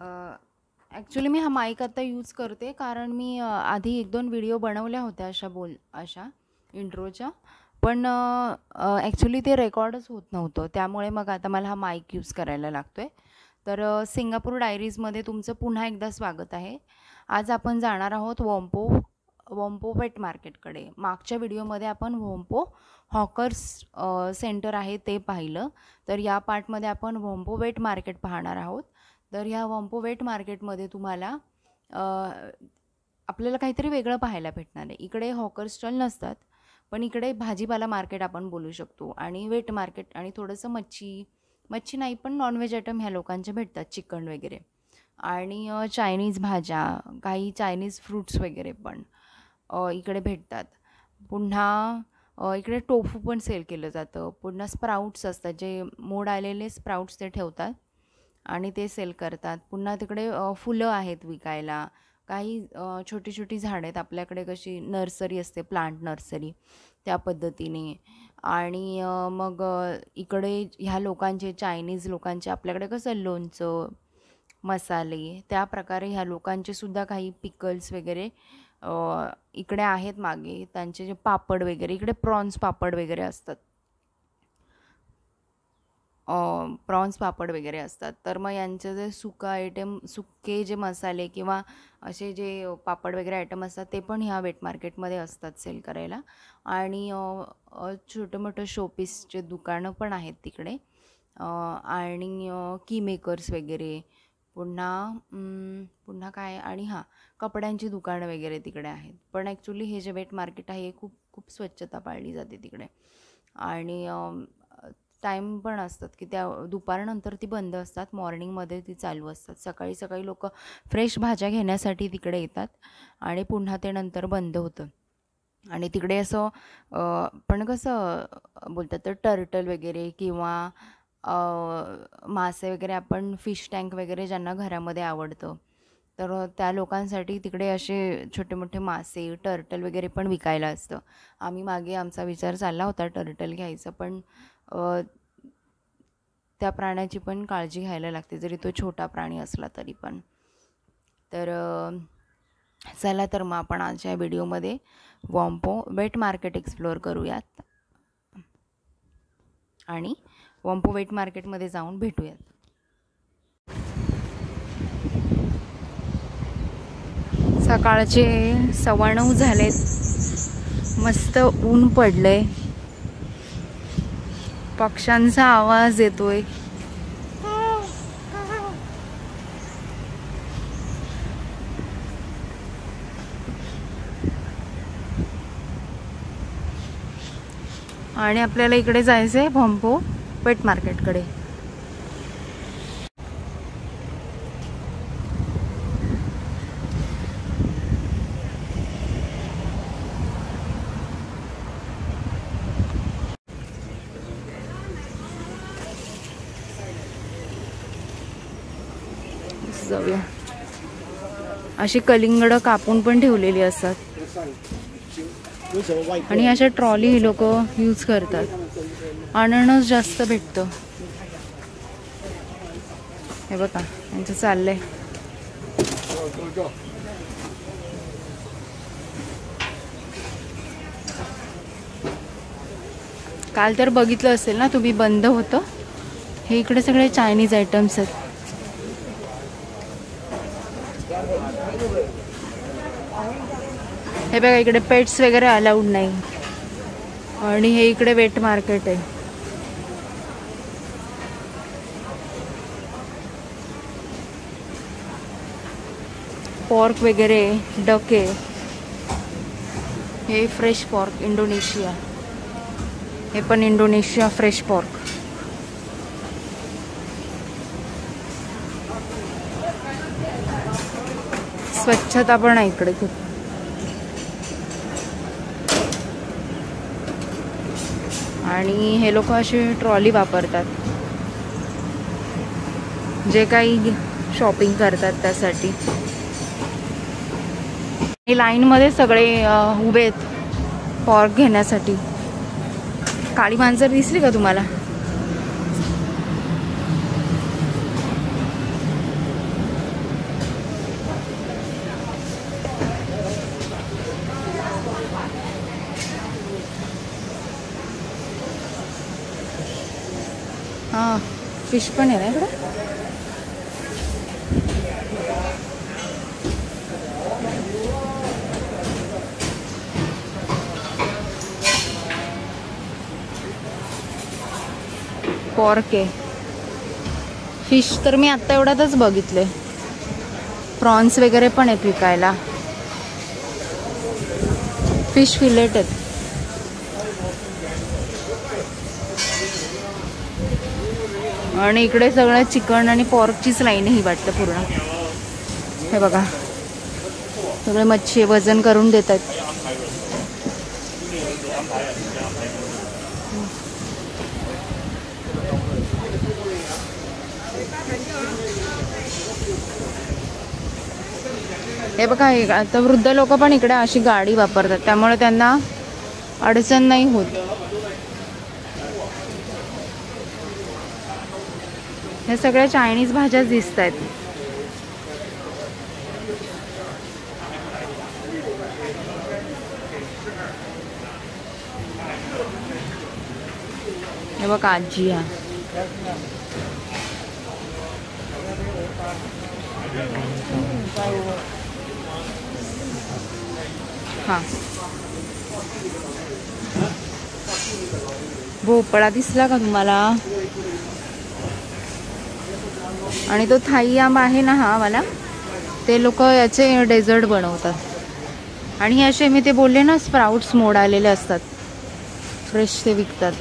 Actually मी हा mike आता use करते कारण मी आधी एक दोन व्हिडिओ बनवल्या होत्या अशा इंट्रोच्या, पण ॲक्च्युली ते रेकॉर्डच होत नव्हतं, त्यामुळे मग आता मला हा माईक यूज करायला लागतो आहे. तर सिंगापूर डायरीजमध्ये तुमचं पुन्हा एकदा स्वागत आहे. आज आपण जाणार आहोत वॉम्पो पेट मार्केटकडे. मागच्या व्हिडिओमध्ये आपण वॉम्पो हॉकर्स सेंटर आहे ते पाहिलं, तर या पार्टमध्ये आपण वॉम्पो पेट मार्केट पाहणार आहोत. तर ह्या वॉम्पो वेट मार्केटमध्ये तुम्हाला आपल्याला काहीतरी वेगळं पाहायला भेटणार आहे. इकडे हॉकर स्टॉल नसतात, पण इकडे भाजीपाला मार्केट आपण बोलू शकतो आणि वेट मार्केट आणि थोडंसं मच्छी नाही पण नॉनव्हेज आयटम ह्या लोकांचे भेटतात, चिकन वगैरे आणि चायनीज भाज्या, काही चायनीज फ्रूट्स वगैरे पण इकडे भेटतात. पुन्हा इकडे टोफू पण सेल केलं जातं, पुन्हा स्प्राउट्स असतात जे मोड आलेले स्प्राउट्स ते ठेवतात आणि ते सेल करतात. पुन्हा तिकडे फुलं आहेत विकायला, काही छोटी छोटी झाडं आहेत, आपल्याकडे कशी नर्सरी असते प्लांट नर्सरी त्या पद्धतीने. आणि मग इकडे ह्या लोकांचे चायनीज लोकांचे आपल्याकडे कसं लोणचं मसाले त्या प्रकारे ह्या लोकांचे सुद्धा काही पिकल्स वगैरे इकडे आहेत. मागे त्यांचे जे पापड वगैरे, इकडे प्रॉन्स पापड वगैरे असतात, प्रॉन्स पापड वगैरे असतात. तर मग यांचे जे सुका आयटम सुके जे मसाले किंवा असे जे पापड वगैरे आयटम असतात ते पण ह्या वेट मार्केटमध्ये असतात सेल करायला. आणि छोटं मोठं शोपीसचे दुकानं पण आहेत तिकडे आणि की मेकर्स वगैरे. पुन्हा काय, आणि हां कपड्यांची दुकानं वगैरे तिकडे आहेत. पण ॲक्च्युली हे जे वेट मार्केट आहे हे खूप खूप स्वच्छता पाळली जाते तिकडे आणि टाईम पण असतात की त्या दुपारनंतर ती बंद असतात, मॉर्निंगमध्ये ती चालू असतात. सकाळी सकाळी लोक फ्रेश भाज्या घेण्यासाठी तिकडे येतात आणि पुन्हा ते नंतर बंद होतं. आणि तिकडे असं पण कसं बोलतात तर टर्टल वगैरे किंवा मासे वगैरे, आपण फिश टँक वगैरे ज्यांना घरामध्ये आवडतं तर त्या लोकांसाठी तिकडे असे छोटे मोठे मासे टर्टल वगैरे पण विकायला असतं. आम्ही मागे आमचा विचार चालला होता टर्टल घ्यायचा, पण त्या प्राण्याची पण काळजी घ्यायला लागते जरी तो छोटा प्राणी असला तरी पण. तर चला तर मग आपण आजच्या व्हिडिओमध्ये वॉम्पो वेट मार्केट एक्सप्लोअर करूयात आणि वॉम्पो वेट मार्केटमध्ये जाऊन भेटूयात. सकाळचे 9:15 झालेत, मस्त ऊन पडलंय, पक्ष्यांचा आवाज येतोय. आणि आपल्याला इकडे जायचंय वॉम्पो पेट मार्केटकडे. जाऊया. अशी कलिंगडं कापून पण ठेवलेली असतात आणि अशा ट्रॉली ही लोक यूज करतात. अननस जास्त भेटतं. हे बघा यांचं चाललंय. काल तर बघितलं असेल ना तुम्ही, बंद होतं हे. इकडे सगळे चायनीज आयटम्स आहेत. हे बघा इकडे पेट्स वगैरे अलाउड नाही. आणि हे इकडे वेट मार्केट आहे. पॉर्क वगैरे, डक आहे हे, फ्रेश पॉर्क इंडोनेशिया, हे पण इंडोनेशिया फ्रेश पॉर्क. स्वच्छता पण आहे इकडे खूप. आणि हे लोक अशी ट्रॉली वापरतात जे काही शॉपिंग करतात त्यासाठी. हे लाईनमध्ये सगळे उभे आहेत पॉर्क घेण्यासाठी. काळी मांजर दिसली का तुम्हाला? फिश पण आहे ना इकडे पोर्क आहे फिश तर मी आता एवढ्यातच बघितले प्रॉन्स वगैरे पण आहेत विकायला फिश फिलेट आहेत आणि इकडे सगळं चिकन आणि पोर्कचीच लाईन ही वाटतं पूर्ण हे बघा सगळे मच्छी वजन करून देतात हे बघा आता वृद्ध लोक पण इकडे अशी गाडी वापरतात त्यामुळे त्यांना अडचण नाही होत हे सगळ्या चायनीज भाज्या दिसतात हे बघा आजी हा हाँ भोपळा दिसला का तुम्हाला आणि तो थाई आंबा आहे ना हा वाला ते लोक याचे डेझर्ट बनवतात आणि असे मी ते बोलले ना स्प्राउट्स मोड आलेले असतात फ्रेश ते विकतात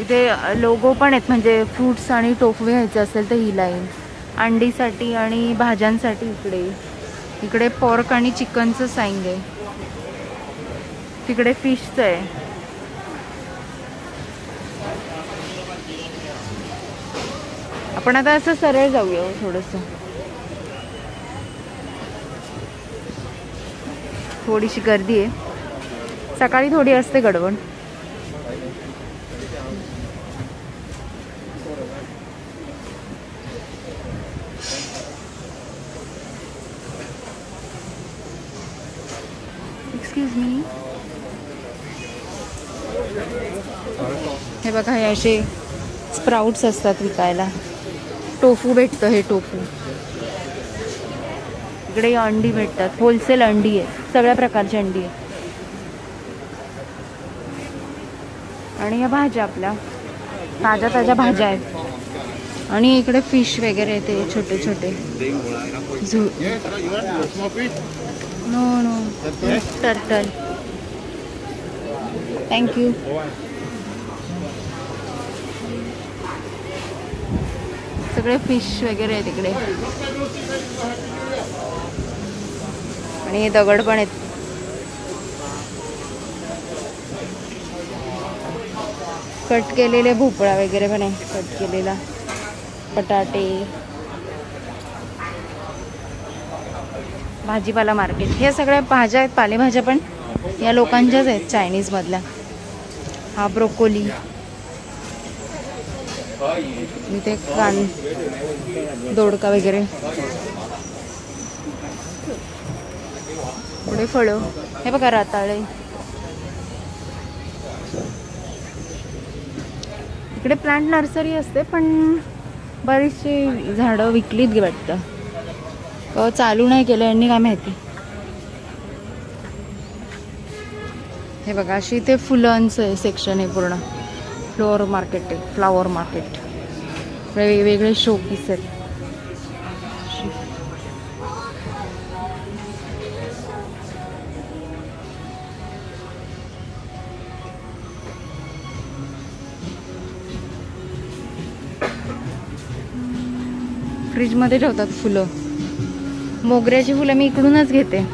इथे लोगो पण आहेत म्हणजे फ्रूट्स आणि टोफू घ्यायचे असेल तर ही लाईन अंडीसाठी आणि भाज्यांसाठी इकडे इकडे पोर्क आणि चिकनचं साईन आहे तिकडे फिशचं आहे आपण आता असं सरळ जाऊया थोडंसं थोडीशी गर्दी आहे सकाळी थोडी असते गडबड एक्सक्यूज मी हे बघा हे असे स्प्राउट्स असतात विकायला टोफू भेटतो हे टोफू इकडे अंडी भेटतात होलसेल अंडी आहे सगळ्या प्रकारची अंडी आहे आणि या भाज्या आपल्या ताज्या ताज्या भाज्या आहेत आणि इकडे फिश वगैरे ते छोटे छोटे नो नो टर्टल थँक्यू सगळे फिश वगैरे आहेत इकडे आणि दगड पण आहेत कट केलेले भोपळा वगैरे पण आहे कट केलेला बटाटे भाजीपाला मार्केट हे सगळ्या भाज्या आहेत पालेभाज्या पण या लोकांच्याच आहेत चायनीज मधल्या हा ब्रोकोली इथे कान दोडका वगैरे पुढे फळं हे बघा रताळे इकडे प्लांट नर्सरी असते पण बरीचशी झाडं विकलीत वाटतं चालू नाही केलं यांनी काय माहिती हे बघा अशी इथे फुलांचं सेक्शन आहे पूर्ण फ्लोअर मार्केट आहे फ्लावर मार्केट वेगवेगळे शो पीस आहेत फ्रीज मध्ये ठेवतात फुलं मोगऱ्याची फुलं मी इकडूनच घेते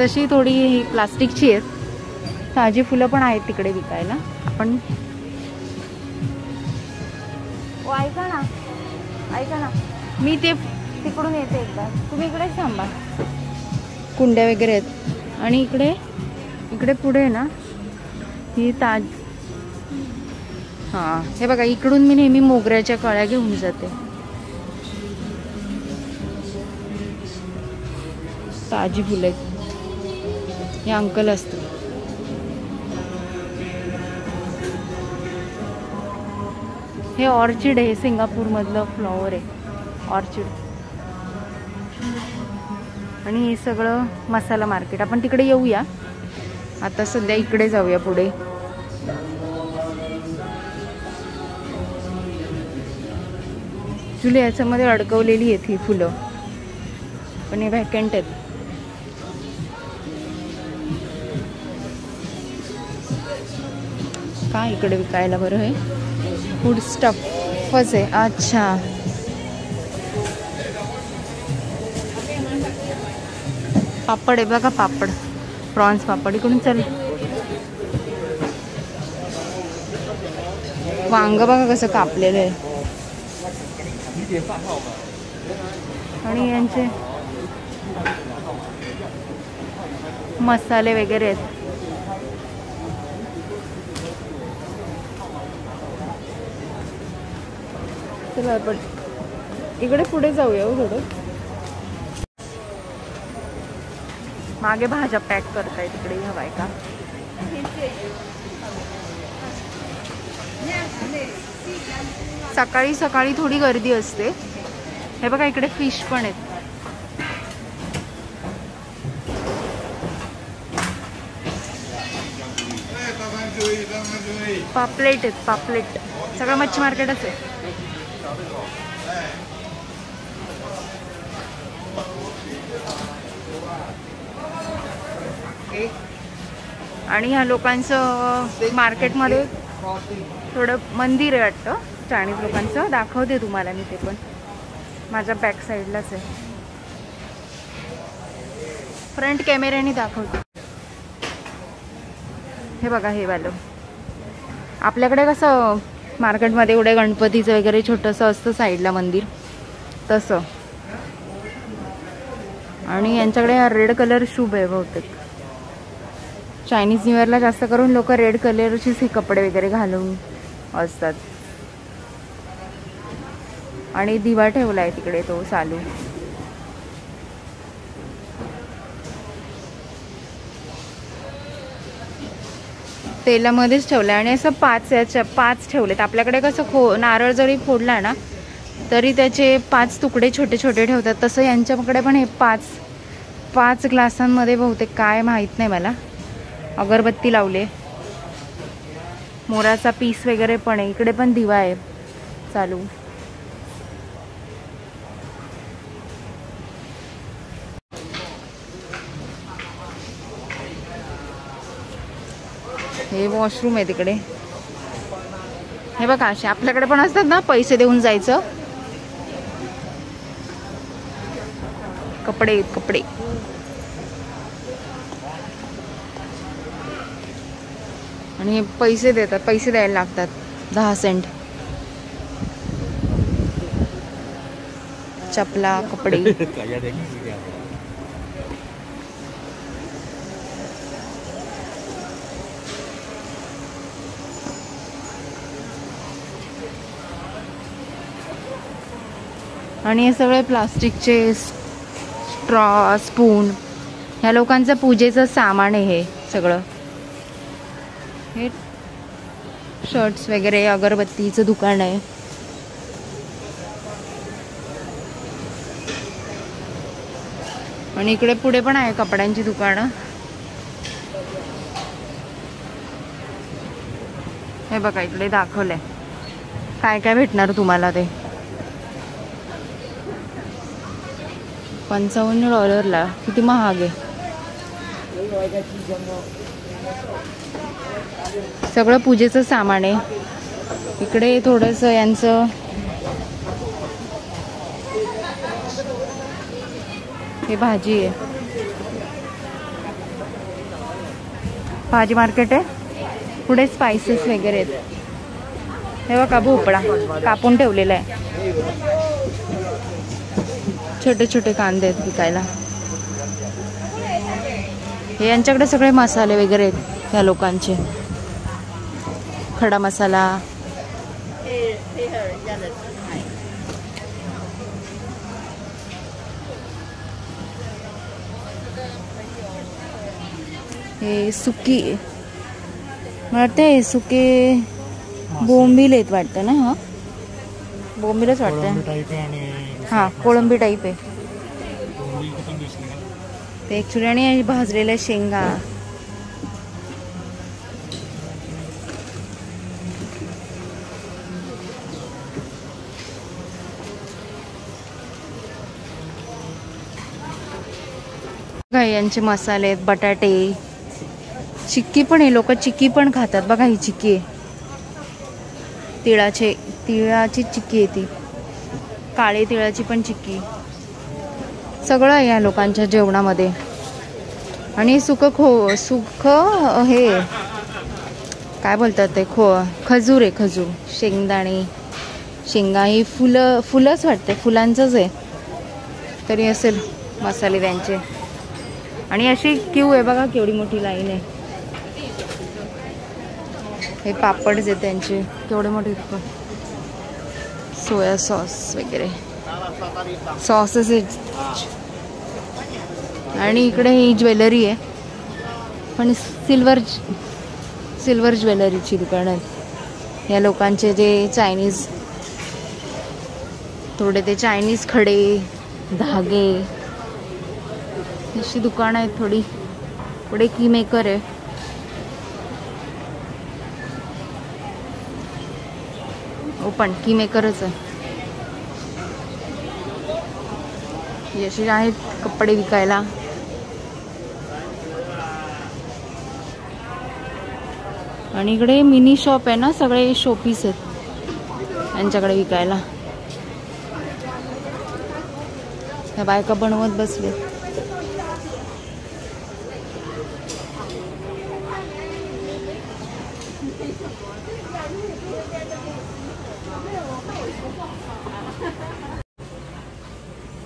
तशी थोडी ही प्लास्टिकची आहेत ताजी फुलं पण आहेत तिकडे विकायला आपण ऐका ना मी ते तिकडून येते एकदा तुम्ही इकडेच थांबा कुंड्या वगैरे आहेत आणि इकडे इकडे पुढे ना ही ताज हां हे बघा इकडून मी नेहमी मोगऱ्याच्या कळ्या घेऊन जाते ताजी फुले हे अंकल असतो हे ऑर्चिड आहे, सिंगापूर मधलं फ्लॉवर आहे ऑर्चिड। आणि हे सगळं मसाला मार्केट, आपण तिकडे येऊया आता, सध्या इकडे जाऊया पुढे। तुला याच्यामध्ये अडकवलेली आहेत ही फुलं, पण हे व्हॅकंट आहेत। का इकडे विकायला बरं आहे, फूड स्टफच आहे। अच्छा पापड आहे बघा, पापड प्रॉन्स पापड। इकडून चल, वांग बघा कसं कापलेलं आहे। आणि यांचे मसाले वगैरे आहेत। चला आपण इकडे पुढे जाऊया थोडं, मागे भाज्या पॅक करताय तिकडे हवाय का। सकाळी सकाळी थोडी गर्दी असते। हे बघा इकडे फिश पण आहेत। पापलेट आहेत, पापलेट सगळं मच्छी मार्केटच आहे। आणि ह्या लोकांचं मार्केटमध्ये थोडं मंदिर आहे वाटतं चायनीज लोकांचं, दाखवते तुम्हाला मी ते पण, माझ्या बॅक साईडलाच आहे, फ्रंट कॅमेऱ्याने दाखवते। हे बघा हे वालं, आपल्याकडे कसं मार्केटमध्ये एवढे गणपतीचं वगैरे छोटंसं असतं साईडला मंदिर तसं। आणि यांच्याकडे हा रेड कलर शुभ आहे बहुतेक, चायनीज न्यू इयरला जास्त करून लोक रेड कलरचेच हे कपडे वगैरे घालून असतात। आणि दिवा ठेवला आहे तिकडे तो चालू। तेलामध्येच ठेवला आणि असं पाच ठेवलेत। आपल्याकडे कसं नारळ जरी फोडला ना तरी त्याचे 5 तुकडे छोटे छोटे ठेवतात, तसं यांच्याकडे पण हे 5 ग्लासांमध्ये बहुतेक, काय माहीत नाही मला, अगरबत्ती लावले, मोराचा पीस वगैरे पण आहे। इकडे पण दिवा आहे चालू। हे वॉशरूम आहे तिकडे, हे बघा असे आपल्याकडे पण असतात ना, पैसे देऊन जायचं। कपडे कपडे आणि पैसे देतात, पैसे द्यायला लागतात 10 सेंट। चपला कपडे आणि हे सगळे प्लास्टिकचे स्ट्रॉ स्पून, ह्या लोकांचं पूजेचं सामान आहे हे सगळं। हे शर्ट्स वगैरे, अगरबत्तीचं दुकान आहे। आणि इकडे पुढे पण आहे कपड्यांची दुकानं। हे बघा इकडे दाखवलंय काय काय भेटणार तुम्हाला ते, $55 किती महाग आहे। सगळं पूजेचं सामान आहे। इकडे थोडंसं यांचं हे भाजी आहे, भाजी मार्केट आहे। पुढे स्पायसेस वगैरे आहेत। हे बघा भोपळा कापून ठेवलेला आहे, छोटे छोटे कांदे आहेत विकायला। हे यांच्याकडे सगळे मसाले वगैरे आहेत ह्या लोकांचे, खडा मसाला। हे सुकी वाटते, सुके बोंबील आहेत वाटतं ना, हा बॉम्बेलाच वाटतं. हां कोळंबी टाईप आहे ते एक्चुअली. आणि भाजलेल्या शेंगा यांचे मसाले, बटाटे, चिक्की पण हे लोक चिक्की पण खातात बघा. ही चिक्की आहे तिळाची चिक्की आहे ती काळे तिळाची पण चिक्की. सगळं या लोकांच्या जेवणामध्ये. आणि सुख हे काय बोलतात ते खजूर आहे खजूर, शेंगदाणे, शेंगा, ही फुलंच वाटते फुलांचंच आहे तरी असेल मसाले त्यांचे. आणि अशी क्यू आहे बघा केवढी मोठी लाईन आहे. हे पापड्स आहेत त्यांचे केवढे मोठे, सोया सॉस वगैरे सॉसेस आहेत. आणि इकडे ही ज्वेलरी आहे पण सिल्वर ज्वेलरीची दुकान आहेत या लोकांचे. जे चायनीज थोडे ते चायनीज खडे धागे अशी दुकान आहे थोडी. पुढे की मेकर आहे. हो पण की मेकरच आहे. अशी आहेत कपडे विकायला. आणि इकडे मिनी शॉप आहे ना, सगळे शोपीस आहेत यांच्याकडे विकायला. त्या बायका बनवत बसले.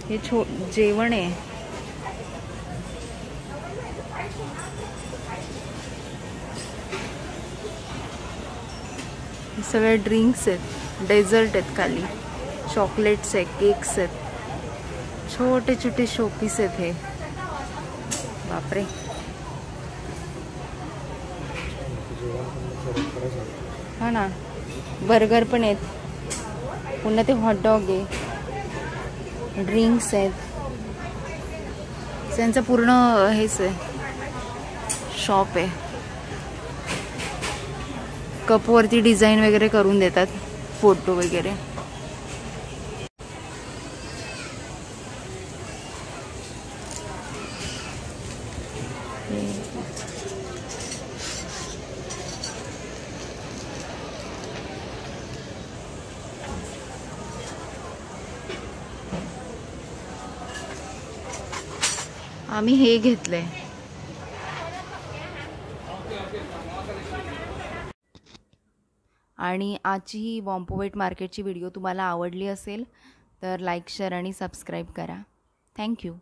हे जेवण आहे. सगळे ड्रिंक्स आहेत, डेझर्ट आहेत, खाली चॉकलेट्स आहेत, केक्स आहेत, छोटे छोटे शोपीस आहेत हे. बापरे हा ना. बर्गर पण आहेत, पुन्हा ते हॉटडॉग आहे, ड्रिंक्स आहेत. त्यांचं पूर्ण हेच आहे शॉप आहे. कपवरती डिझाईन वगैरे करून देतात, फोटो वगैरे. आम्ही हे घेतलंय. आणि आजची ही वॉम्पोवेट मार्केटची व्हिडिओ तुम्हाला आवडली असेल तर लाईक, शेअर आणि सबस्क्राईब करा. थँक्यू.